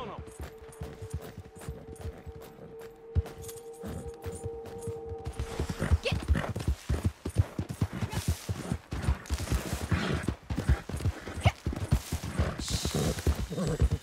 on them. Get.